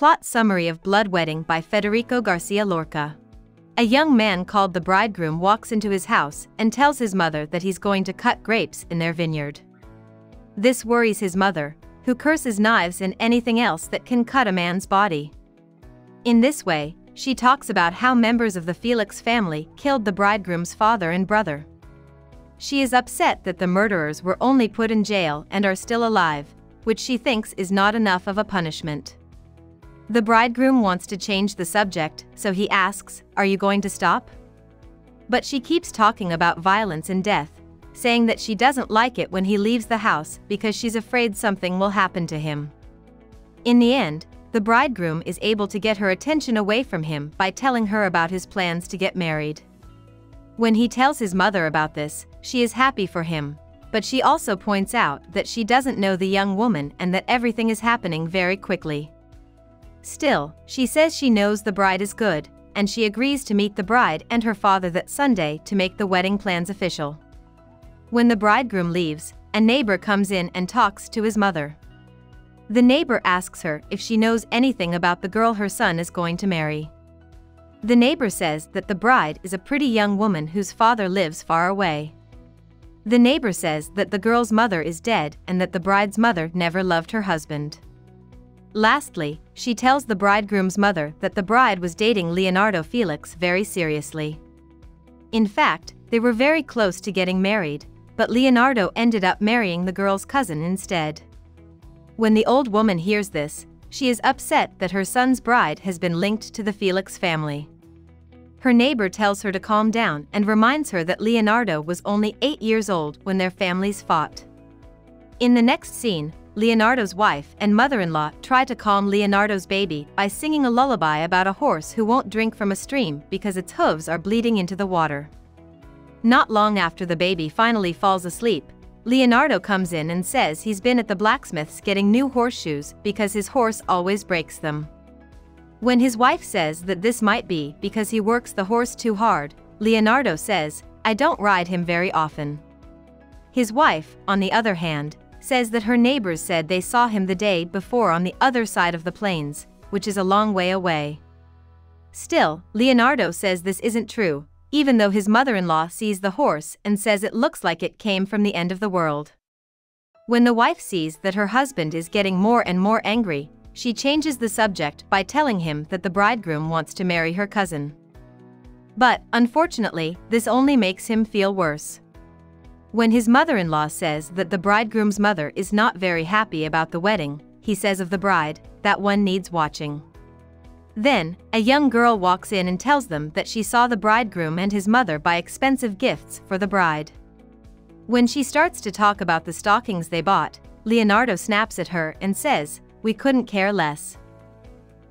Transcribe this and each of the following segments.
Plot summary of Blood Wedding by Federico García Lorca. A young man called the bridegroom walks into his house and tells his mother that he's going to cut grapes in their vineyard. This worries his mother, who curses knives and anything else that can cut a man's body. In this way, she talks about how members of the Felix family killed the bridegroom's father and brother. She is upset that the murderers were only put in jail and are still alive, which she thinks is not enough of a punishment. The bridegroom wants to change the subject, so he asks, "Are you going to stop?" But she keeps talking about violence and death, saying that she doesn't like it when he leaves the house because she's afraid something will happen to him. In the end, the bridegroom is able to get her attention away from him by telling her about his plans to get married. When he tells his mother about this, she is happy for him, but she also points out that she doesn't know the young woman and that everything is happening very quickly. Still, she says she knows the bride is good, and she agrees to meet the bride and her father that Sunday to make the wedding plans official. When the bridegroom leaves, a neighbor comes in and talks to his mother. The neighbor asks her if she knows anything about the girl her son is going to marry. The neighbor says that the bride is a pretty young woman whose father lives far away. The neighbor says that the girl's mother is dead and that the bride's mother never loved her husband. Lastly, she tells the bridegroom's mother that the bride was dating Leonardo Felix very seriously. In fact, they were very close to getting married, but Leonardo ended up marrying the girl's cousin instead. When the old woman hears this, she is upset that her son's bride has been linked to the Felix family. Her neighbor tells her to calm down and reminds her that Leonardo was only 8 years old when their families fought. In the next scene, Leonardo's wife and mother-in-law try to calm Leonardo's baby by singing a lullaby about a horse who won't drink from a stream because its hooves are bleeding into the water. Not long after the baby finally falls asleep, Leonardo comes in and says he's been at the blacksmith's getting new horseshoes because his horse always breaks them. When his wife says that this might be because he works the horse too hard, Leonardo says, "I don't ride him very often." His wife, on the other hand, says that her neighbors said they saw him the day before on the other side of the plains, which is a long way away. Still, Leonardo says this isn't true, even though his mother-in-law sees the horse and says it looks like it came from the end of the world. When the wife sees that her husband is getting more and more angry, she changes the subject by telling him that the bridegroom wants to marry her cousin. But, unfortunately, this only makes him feel worse. When his mother-in-law says that the bridegroom's mother is not very happy about the wedding, he says of the bride, "That one needs watching." Then, a young girl walks in and tells them that she saw the bridegroom and his mother buy expensive gifts for the bride. When she starts to talk about the stockings they bought, Leonardo snaps at her and says, "We couldn't care less."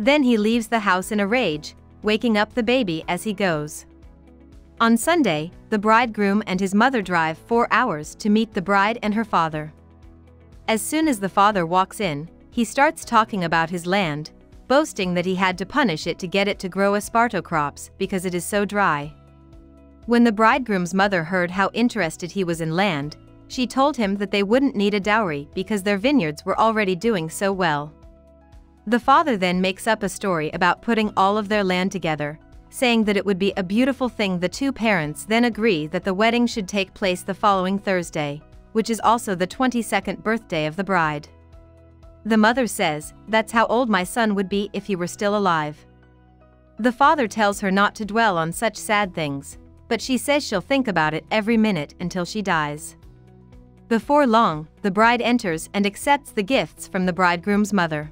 Then he leaves the house in a rage, waking up the baby as he goes. On Sunday, the bridegroom and his mother drive 4 hours to meet the bride and her father. As soon as the father walks in, he starts talking about his land, boasting that he had to punish it to get it to grow Esparto crops because it is so dry. When the bridegroom's mother heard how interested he was in land, she told him that they wouldn't need a dowry because their vineyards were already doing so well. The father then makes up a story about putting all of their land together, saying that it would be a beautiful thing. The two parents then agree that the wedding should take place the following Thursday, which is also the 22nd birthday of the bride. The mother says, "That's how old my son would be if he were still alive." The father tells her not to dwell on such sad things, but she says she'll think about it every minute until she dies. Before long, the bride enters and accepts the gifts from the bridegroom's mother.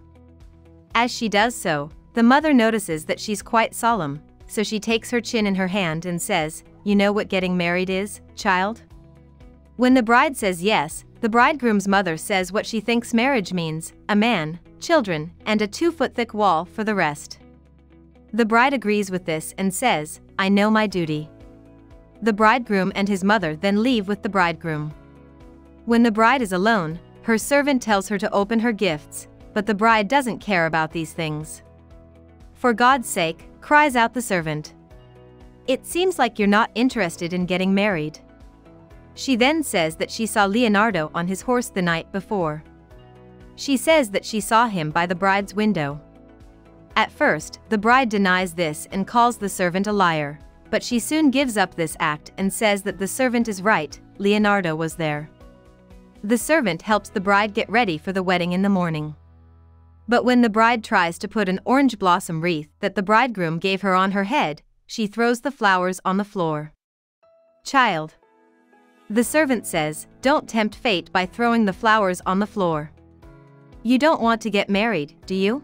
As she does so, the mother notices that she's quite solemn, so she takes her chin in her hand and says, "You know what getting married is, child?" When the bride says yes, the bridegroom's mother says what she thinks marriage means: a man, children, and a 2-foot-thick wall for the rest. The bride agrees with this and says, "I know my duty." The bridegroom and his mother then leave with the bridegroom. When the bride is alone, her servant tells her to open her gifts, but the bride doesn't care about these things. "For God's sake," cries out the servant. "It seems like you're not interested in getting married." She then says that she saw Leonardo on his horse the night before. She says that she saw him by the bride's window. At first, the bride denies this and calls the servant a liar, but she soon gives up this act and says that the servant is right, Leonardo was there. The servant helps the bride get ready for the wedding in the morning. But when the bride tries to put an orange blossom wreath that the bridegroom gave her on her head, she throws the flowers on the floor. "Child," the servant says, "don't tempt fate by throwing the flowers on the floor. You don't want to get married, do you?"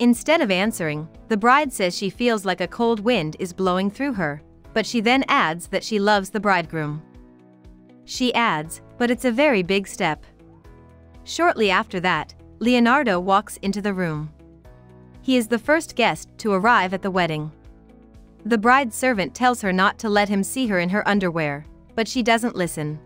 Instead of answering, the bride says she feels like a cold wind is blowing through her, but she then adds that she loves the bridegroom. She adds, "But it's a very big step." Shortly after that, Leonardo walks into the room. He is the first guest to arrive at the wedding. The bride's servant tells her not to let him see her in her underwear, but she doesn't listen.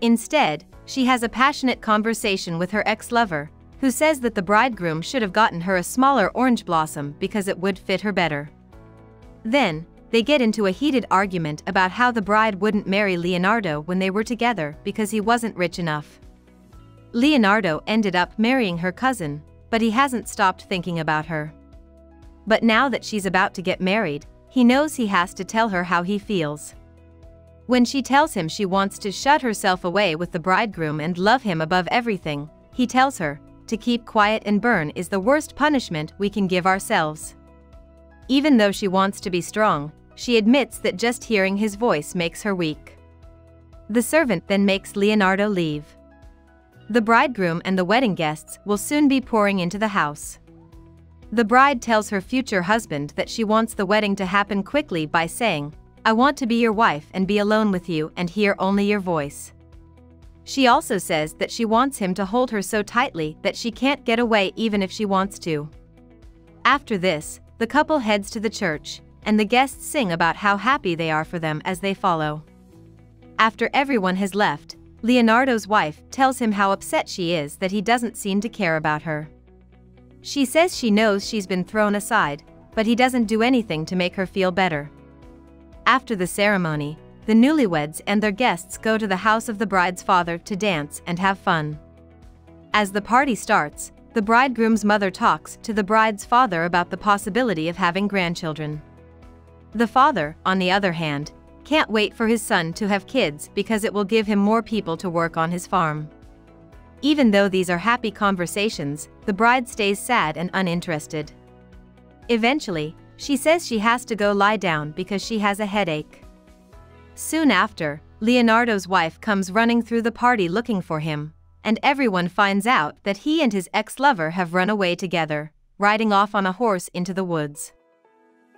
Instead, she has a passionate conversation with her ex-lover, who says that the bridegroom should have gotten her a smaller orange blossom because it would fit her better. Then, they get into a heated argument about how the bride wouldn't marry Leonardo when they were together because he wasn't rich enough. Leonardo ended up marrying her cousin, but he hasn't stopped thinking about her. But now that she's about to get married, he knows he has to tell her how he feels. When she tells him she wants to shut herself away with the bridegroom and love him above everything, he tells her, "To keep quiet and burn is the worst punishment we can give ourselves." Even though she wants to be strong, she admits that just hearing his voice makes her weak. The servant then makes Leonardo leave. The bridegroom and the wedding guests will soon be pouring into the house. The bride tells her future husband that she wants the wedding to happen quickly by saying, "I want to be your wife and be alone with you and hear only your voice." She also says that she wants him to hold her so tightly that she can't get away even if she wants to. After this, the couple heads to the church, and the guests sing about how happy they are for them as they follow. After everyone has left, Leonardo's wife tells him how upset she is that he doesn't seem to care about her. She says she knows she's been thrown aside, but he doesn't do anything to make her feel better. After the ceremony, the newlyweds and their guests go to the house of the bride's father to dance and have fun. As the party starts, the bridegroom's mother talks to the bride's father about the possibility of having grandchildren. The father, on the other hand, can't wait for his son to have kids because it will give him more people to work on his farm. Even though these are happy conversations, the bride stays sad and uninterested. Eventually, she says she has to go lie down because she has a headache. Soon after, Leonardo's wife comes running through the party looking for him, and everyone finds out that he and his ex-lover have run away together, riding off on a horse into the woods.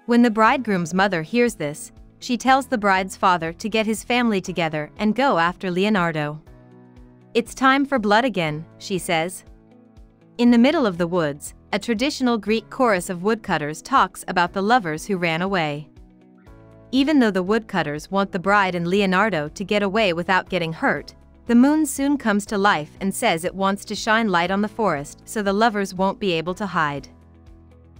When the bridegroom's mother hears this, she tells the bride's father to get his family together and go after Leonardo. "It's time for blood again," she says. In the middle of the woods, a traditional Greek chorus of woodcutters talks about the lovers who ran away. Even though the woodcutters want the bride and Leonardo to get away without getting hurt, the moon soon comes to life and says it wants to shine light on the forest so the lovers won't be able to hide.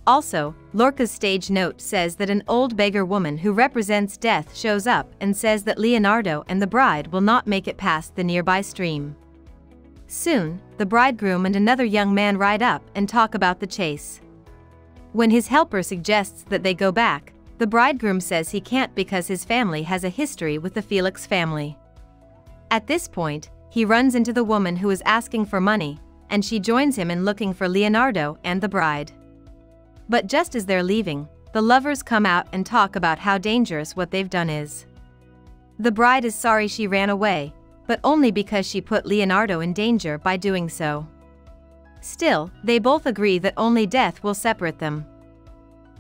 Also, Lorca's stage note says that an old beggar woman who represents death shows up and says that Leonardo and the bride will not make it past the nearby stream. Soon, the bridegroom and another young man ride up and talk about the chase. When his helper suggests that they go back, the bridegroom says he can't because his family has a history with the Felix family. At this point, he runs into the woman who is asking for money, and she joins him in looking for Leonardo and the bride. But just as they're leaving, the lovers come out and talk about how dangerous what they've done is. The bride is sorry she ran away, but only because she put Leonardo in danger by doing so. Still, they both agree that only death will separate them.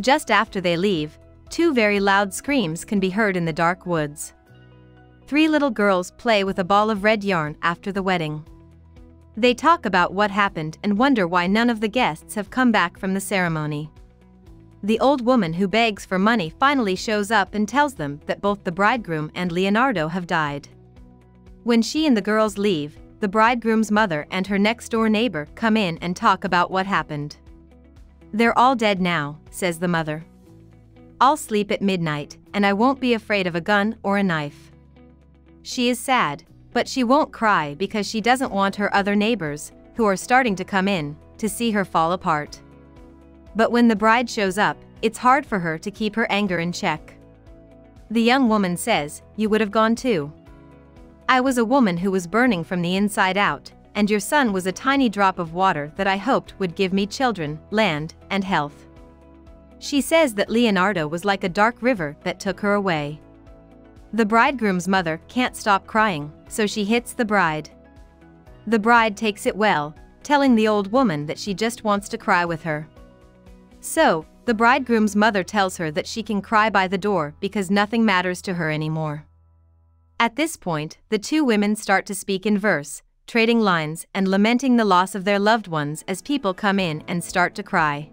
Just after they leave, two very loud screams can be heard in the dark woods. Three little girls play with a ball of red yarn after the wedding. They talk about what happened and wonder why none of the guests have come back from the ceremony. The old woman who begs for money finally shows up and tells them that both the bridegroom and Leonardo have died. When she and the girls leave, the bridegroom's mother and her next-door neighbor come in and talk about what happened. "They're all dead now," says the mother. "I'll sleep at midnight, and I won't be afraid of a gun or a knife." She is sad, but she won't cry because she doesn't want her other neighbors, who are starting to come in, to see her fall apart. but when the bride shows up, it's hard for her to keep her anger in check. The young woman says, "You would have gone too. I was a woman who was burning from the inside out, and your son was a tiny drop of water that I hoped would give me children, land, and health." She says that Leonardo was like a dark river that took her away. The bridegroom's mother can't stop crying, so she hits the bride. The bride takes it well, telling the old woman that she just wants to cry with her. So, the bridegroom's mother tells her that she can cry by the door because nothing matters to her anymore. At this point, the two women start to speak in verse, trading lines and lamenting the loss of their loved ones as people come in and start to cry.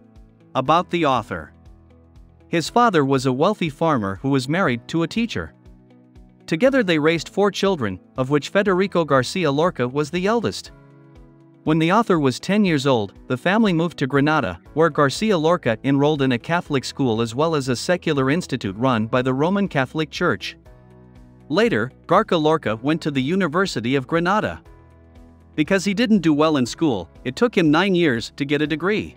About the author. His father was a wealthy farmer who was married to a teacher. Together they raised 4 children, of which Federico Garcia Lorca was the eldest. When the author was 10 years old, the family moved to Granada, where Garcia Lorca enrolled in a Catholic school as well as a secular institute run by the Roman Catholic Church. Later, Garca Lorca went to the University of Granada. Because he didn't do well in school, it took him 9 years to get a degree.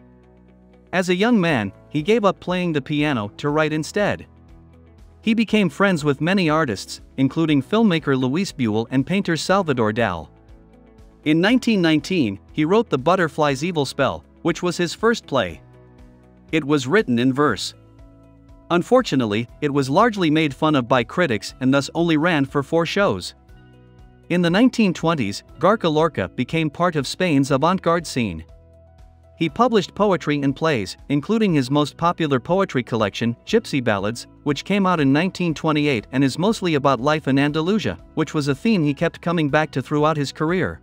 As a young man, he gave up playing the piano to write instead. He became friends with many artists, including filmmaker Luis Buñuel and painter Salvador Dalí. In 1919, he wrote The Butterfly's Evil Spell, which was his first play. It was written in verse. Unfortunately, it was largely made fun of by critics and thus only ran for 4 shows. In the 1920s, Garca Lorca became part of Spain's avant-garde scene. He published poetry and plays, including his most popular poetry collection, Gypsy Ballads, which came out in 1928 and is mostly about life in Andalusia, which was a theme he kept coming back to throughout his career.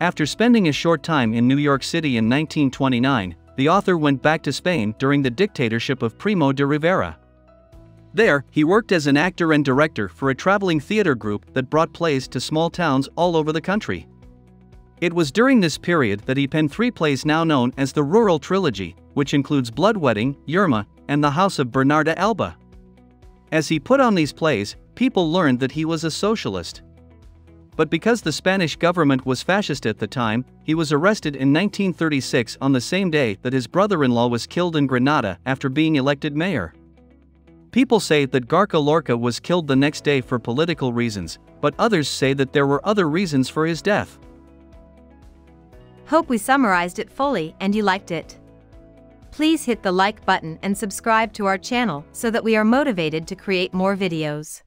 After spending a short time in New York City in 1929, the author went back to Spain during the dictatorship of Primo de Rivera. There, he worked as an actor and director for a traveling theater group that brought plays to small towns all over the country. It was during this period that he penned 3 plays now known as the Rural Trilogy, which includes Blood Wedding, Yerma, and The House of Bernarda Alba. As he put on these plays, people learned that he was a socialist. But because the Spanish government was fascist at the time, he was arrested in 1936 on the same day that his brother-in-law was killed in Granada after being elected mayor. People say that Garca Lorca was killed the next day for political reasons, but others say that there were other reasons for his death. Hope we summarized it fully and you liked it. Please hit the like button and subscribe to our channel so that we are motivated to create more videos.